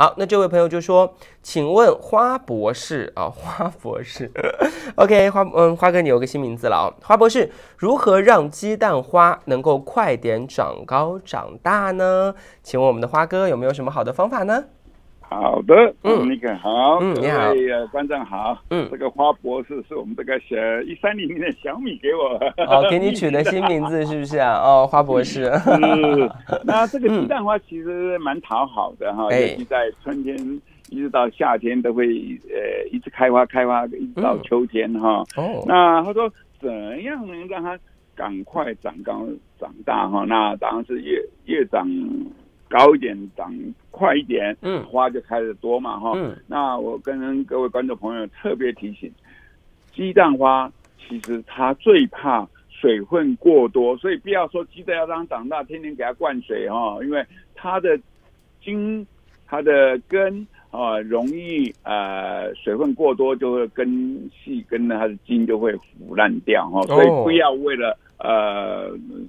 好，那这位朋友就说，请问花博士啊，花博士 ，OK， 花哥你有个新名字了啊，花博士，如何让鸡蛋花能够快点长高长大呢？请问我们的花哥有没有什么好的方法呢？ 好的，那个好，各位观众好，这个花博士是我们这个1300的小米给我，给你取的新名字是不是啊？哦，花博士，那这个鸡蛋花其实蛮讨好的哈，尤其在春天一直到夏天都会一直开花，一直到秋天哈。哦，那他说怎样能让它赶快长高长大哈？那当然是越长 高一点，长快一点，花就开始多嘛哈。那我跟各位观众朋友特别提醒，鸡蛋花其实它最怕水分过多，所以不要说鸡蛋要让它长大，天天给它灌水哈，因为它的茎、它的根啊，容易水分过多就会根系根呢，它的茎就会腐烂掉哈。所以不要为了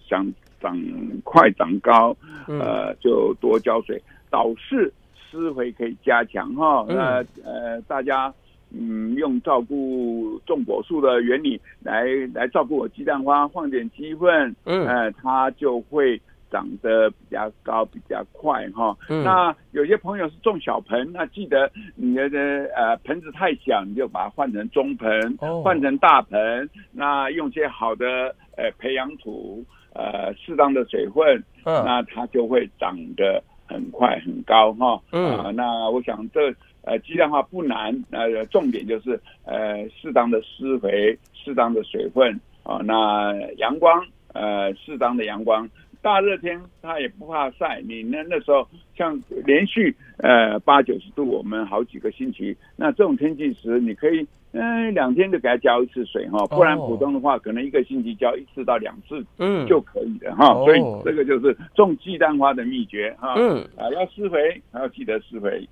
想 长快长高，就多浇水，导视施肥可以加强哈。那大家用照顾种果树的原理来照顾我鸡蛋花，放点鸡粪，它就会 长得比较高，比较快哈。那有些朋友是种小盆，那记得你的盆子太小，你就把它换成中盆，换成大盆。那用些好的培养土，适当的水分，那它就会长得很快很高哈。那我想这鸡蛋花不难，重点就是适当的施肥，适当的水分啊、那阳光适当的阳光。 大热天它也不怕晒，你那时候像连续80-90度，我们好几个星期，那这种天气时，你可以2天就给它浇一次水哈，不然普通的话可能一个星期浇1次到2次就可以了哈。所以这个就是种鸡蛋花的秘诀哈。要施肥，还要记得施肥。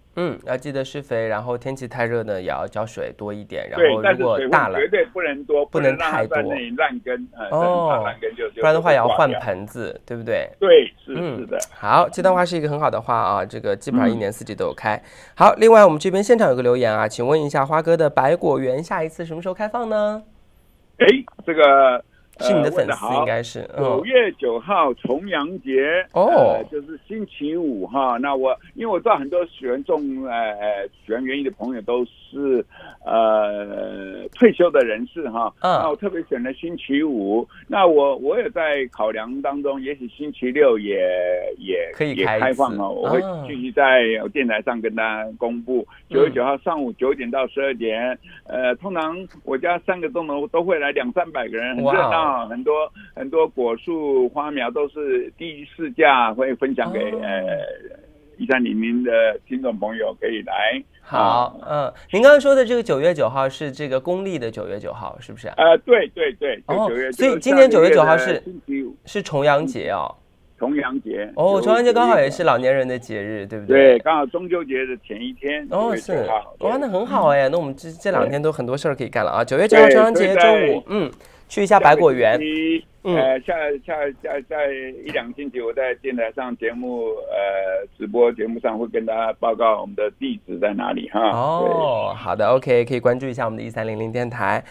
要记得施肥，然后天气太热呢，也要浇水多一点。然后如果大了，绝对不能多，不能太多，烂根不然的话也要换盆子，对不对？对，是的。好，鸡蛋花是一个很好的花啊，这个基本上1年4季都有开。好，另外我们这边现场有个留言啊，请问一下花哥的百果园下一次什么时候开放呢？哎，这个 是你的粉丝应该是9月9号重阳节哦，就是星期5哈。那我因为我知道很多喜欢种喜欢园艺的朋友都是退休的人士哈。那我特别选了星期5。那我也在考量当中，也许星期6也可以开放哈。我会继续在电台上跟大家公布。9月9号上午9点到12点。通常我家3个钟头都会来200-300个人，很热闹。 很多果树花苗都是第一市价会分享给1300的听众朋友，可以来。好，您刚才说的这个9月9号是这个公历的9月9号，是不是？对，9月9号。所以今年9月9号是重阳节哦。 重阳节哦，重阳节刚好也是老年人的节日，对不对？对，刚好中秋节的前一天。哦，是哇，那很好哎，那我们这2天都很多事儿可以干了啊。9月9号重阳节周五，去一下百果园。下1-2星期，我在电台上节目直播节目上会跟大家报告我们的地址在哪里哈。哦，好的 ，OK， 可以关注一下我们的1300电台。